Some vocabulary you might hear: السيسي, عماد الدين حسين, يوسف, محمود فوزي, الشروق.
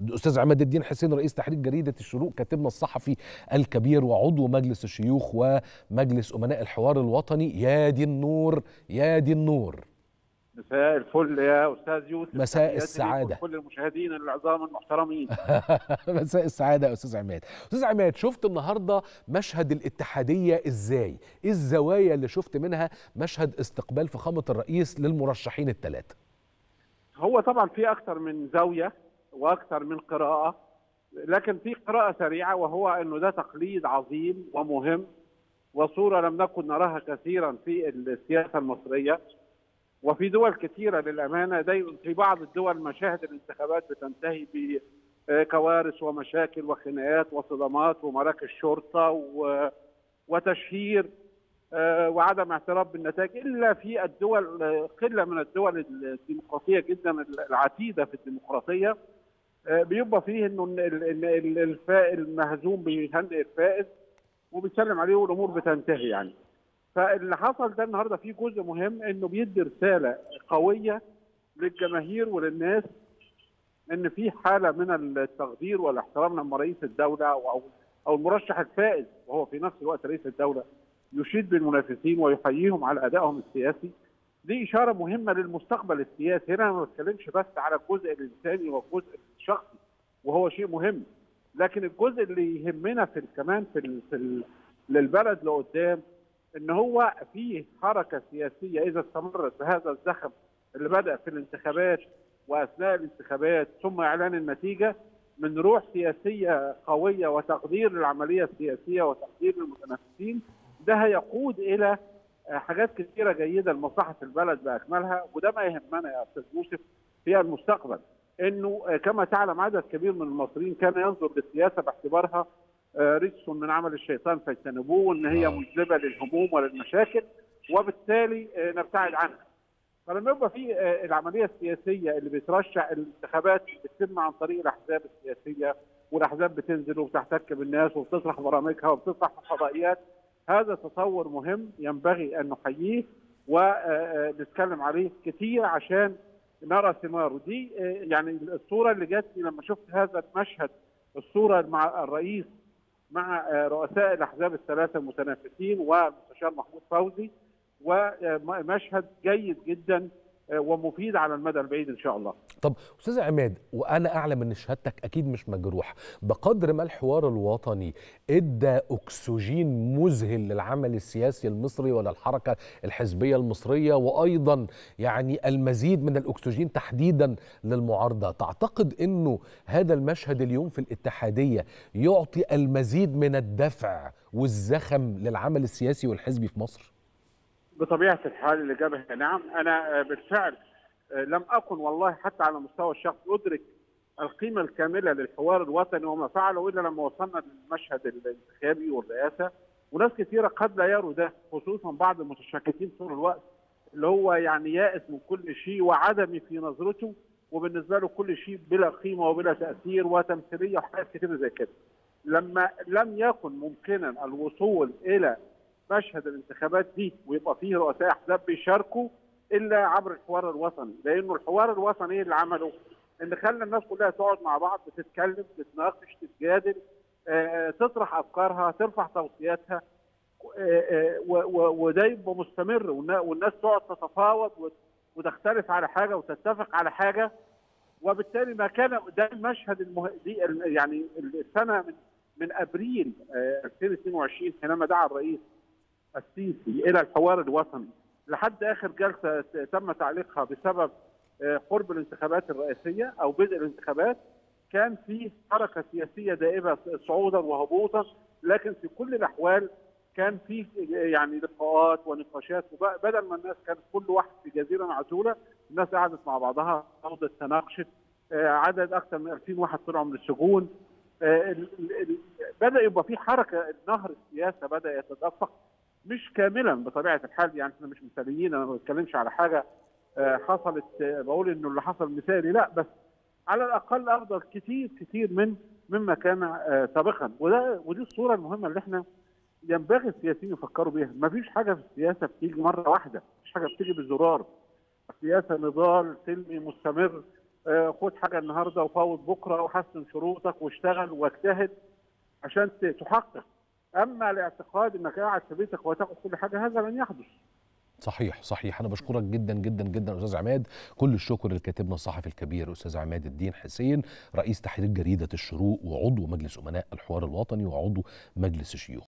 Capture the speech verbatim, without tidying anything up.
الأستاذ عماد الدين حسين رئيس تحرير جريدة الشروق، كاتبنا الصحفي الكبير وعضو مجلس الشيوخ ومجلس أمناء الحوار الوطني، يا دي النور يا دي النور. مساء الفل يا أستاذ يوسف، مساء السعادة كل المشاهدين العظام المحترمين. مساء السعادة يا أستاذ عماد. أستاذ عماد، شفت النهاردة مشهد الاتحادية إزاي؟ إيه الزوايا اللي شفت منها مشهد استقبال فخامة الرئيس للمرشحين الثلاثة؟ هو طبعا في أكثر من زاوية وأكثر من قراءة، لكن في قراءة سريعة وهو أنه ده تقليد عظيم ومهم وصورة لم نكن نراها كثيرا في السياسة المصرية وفي دول كثيرة للأمانة. دايما في بعض الدول مشاهد الانتخابات بتنتهي بكوارث ومشاكل وخناقات وصدمات ومراكز شرطة وتشهير وعدم اعتراف بالنتائج، إلا في الدول قلة من الدول الديمقراطية جدا العتيدة في الديمقراطية بيبقى فيه إنه المهزوم بيهنئ الفائز وبيسلم عليه والأمور بتنتهي يعني. فاللي حصل ده النهارده فيه جزء مهم انه بيدي رساله قويه للجماهير وللناس ان في حاله من التقدير والاحترام لما رئيس الدوله او او المرشح الفائز وهو في نفس الوقت رئيس الدوله يشيد بالمنافسين ويحييهم على ادائهم السياسي. دي اشاره مهمه للمستقبل السياسي. هنا ما بتكلمش بس على الجزء الانساني والجزء الشخصي وهو شيء مهم، لكن الجزء اللي يهمنا في كمان في في للبلد لقدام ان هو فيه حركه سياسيه اذا استمرت بهذا الزخم اللي بدا في الانتخابات واثناء الانتخابات ثم اعلان النتيجه، من روح سياسيه قويه وتقدير للعمليه السياسيه وتقدير للمتنافسين. ده هيقود الى حاجات كثيره جيده لمصلحه البلد باكملها، وده ما يهمنا يا استاذ يوسف في المستقبل. انه كما تعلم عدد كبير من المصريين كان ينظر للسياسه باعتبارها رجس من عمل الشيطان فاجتنبوه، وان هي مجلبه للهموم وللمشاكل وبالتالي نبتعد عنها. فلما يبقى في العمليه السياسيه اللي بترشح الانتخابات بتتم عن طريق الاحزاب السياسيه، والاحزاب بتنزل وبتحتك بالناس وبتطرح برامجها وبتطرح قضايات، هذا تطور مهم ينبغي ان نحييه ونتكلم عليه كتير عشان نرى ثماره. دي يعني الصوره اللي جت لما شفت هذا المشهد، الصوره مع الرئيس مع رؤساء الأحزاب الثلاثة المتنافسين والمستشار محمود فوزي، ومشهد جيد جدا ومفيد على المدى البعيد إن شاء الله. طب أستاذ عماد، وأنا أعلم أن شهادتك أكيد مش مجروح، بقدر ما الحوار الوطني إدى أكسجين مذهل للعمل السياسي المصري وللحركة الحزبية المصرية، وأيضا يعني المزيد من الأكسجين تحديدا للمعارضة، تعتقد أنه هذا المشهد اليوم في الاتحادية يعطي المزيد من الدفع والزخم للعمل السياسي والحزبي في مصر؟ بطبيعة الحال الإجابة هي نعم. أنا بالفعل لم أكن والله حتى على مستوى الشخص أدرك القيمة الكاملة للحوار الوطني وما فعله إلا لما وصلنا للمشهد الانتخابي والرئاسة، وناس كثيرة قد لا يروا ده، خصوصا بعض المتشككين طول الوقت اللي هو يعني يائس من كل شيء وعدمي في نظرته، وبالنسبة له كل شيء بلا قيمة وبلا تأثير وتمثيلية وحاجات كثيرة زي كده. لما لم يكن ممكنا الوصول إلى مشهد الانتخابات دي ويبقى فيه رؤساء احزاب بيشاركوا الا عبر الحوار الوطني، لانه الحوار الوطني اللي عمله ان خلى الناس كلها تقعد مع بعض تتكلم تتناقش تتجادل آآ تطرح افكارها ترفع توصياتها، وده يبقى مستمر والناس تقعد تتفاوض وتختلف على حاجه وتتفق على حاجه. وبالتالي ما كان ده المشهد المه... دي يعني السنه من, من ابريل ألفين واثنين وعشرين حينما دعا الرئيس السيسي الى الحوار الوطني لحد اخر جلسه تم تعليقها بسبب قرب الانتخابات الرئاسيه او بدء الانتخابات، كان في حركه سياسيه دائبه صعودا وهبوطا، لكن في كل الاحوال كان في يعني لقاءات ونقاشات، وبدل ما الناس كانت كل واحد في جزيره معزوله الناس قعدت مع بعضها تناقشت تناقشت عدد اكثر من ألفين واحد طلعوا من السجون. بدا يبقى في حركه، نهر السياسه بدا يتدفق مش كاملا بطبيعه الحال، يعني احنا مش مثاليين. انا ما بتكلمش على حاجه حصلت بقول انه اللي حصل مثالي، لا، بس على الاقل افضل كتير كتير من مما كان سابقا. وده ودي الصوره المهمه اللي احنا ينبغي السياسيين يفكروا بيها. ما فيش حاجه في السياسه بتيجي مره واحده، مفيش حاجه بتيجي بالزرار. السياسه نضال سلمي مستمر خد حاجه النهارده وفوض بكره وحسن شروطك واشتغل واجتهد عشان تحقق. اما الاعتقاد انك قاعد في بيتك وتاخد كل حاجه هذا لن يحدث. صحيح صحيح. انا بشكرك جدا جدا جدا استاذ عماد، كل الشكر لكاتبنا الصحفي الكبير استاذ عماد الدين حسين، رئيس تحرير جريده الشروق وعضو مجلس امناء الحوار الوطني وعضو مجلس الشيوخ.